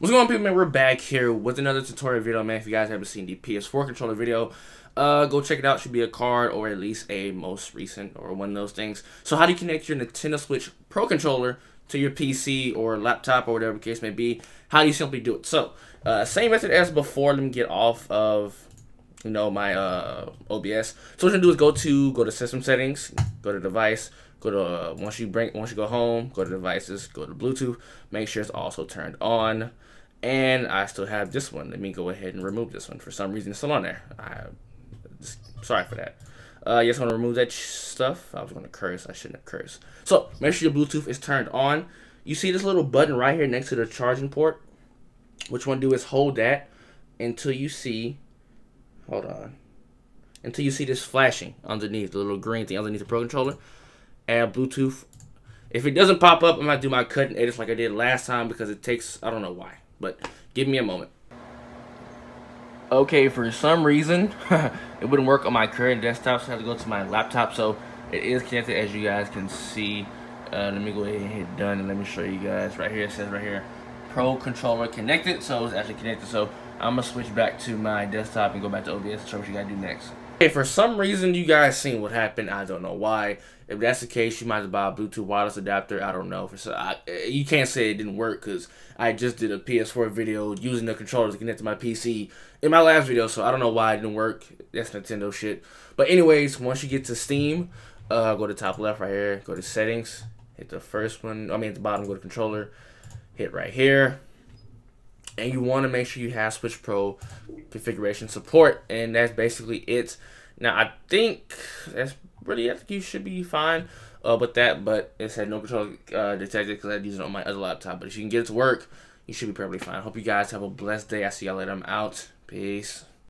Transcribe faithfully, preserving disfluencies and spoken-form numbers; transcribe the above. What's going on, people, man? We're back here with another tutorial video, man. If you guys haven't seen the P S four controller video, uh, go check it out. It should be a card or at least a most recent or one of those things. So how do you connect your Nintendo Switch Pro controller to your P C or laptop or whatever the case may be? How do you simply do it? So uh, same method as before. Let me get off of, you know, my uh, O B S. So what you're gonna do is go to go to system settings, go to device. Go to uh, once you bring once you go home, go to devices, go to Bluetooth. Make sure it's also turned on. And I still have this one. Let me go ahead and remove this one. For some reason, it's still on there. I just, sorry for that. Uh, yes, I'm gonna remove that stuff. I was gonna curse. I shouldn't have cursed. So make sure your Bluetooth is turned on. You see this little button right here next to the charging port. What you wanna do is hold that until you see. Hold on. Until you see this flashing underneath the little green thing underneath the Pro controller. Add Bluetooth. If it doesn't pop up, I'm gonna do my cut and edits like I did last time because it takes, I don't know why, but give me a moment. Okay, for some reason it wouldn't work on my current desktop, so I have to go to my laptop. So it is connected, as you guys can see. Uh, let me go ahead and hit done, and let me show you guys right here. It says right here, Pro controller connected. So it's actually connected. So I'm gonna switch back to my desktop and go back to O B S to show what you gotta do next. Hey, for some reason, you guys seen what happened. I don't know why. If that's the case, you might have to buy a Bluetooth wireless adapter. I don't know. For so, I, you can't say it didn't work because I just did a P S four video using the controller to connect to my P C in my last video. So I don't know why it didn't work. That's Nintendo shit. But anyways, once you get to Steam, uh, go to top left right here. Go to settings. Hit the first one. I mean, at the bottom, go to controller. Hit right here. And you want to make sure you have Switch Pro configuration support, and that's basically it. Now I think that's really, I think you should be fine uh, with that. But it said no controller uh, detected because I used it on my other laptop. But if you can get it to work, you should be perfectly fine. Hope you guys have a blessed day. I see y'all later. I'm out. Peace.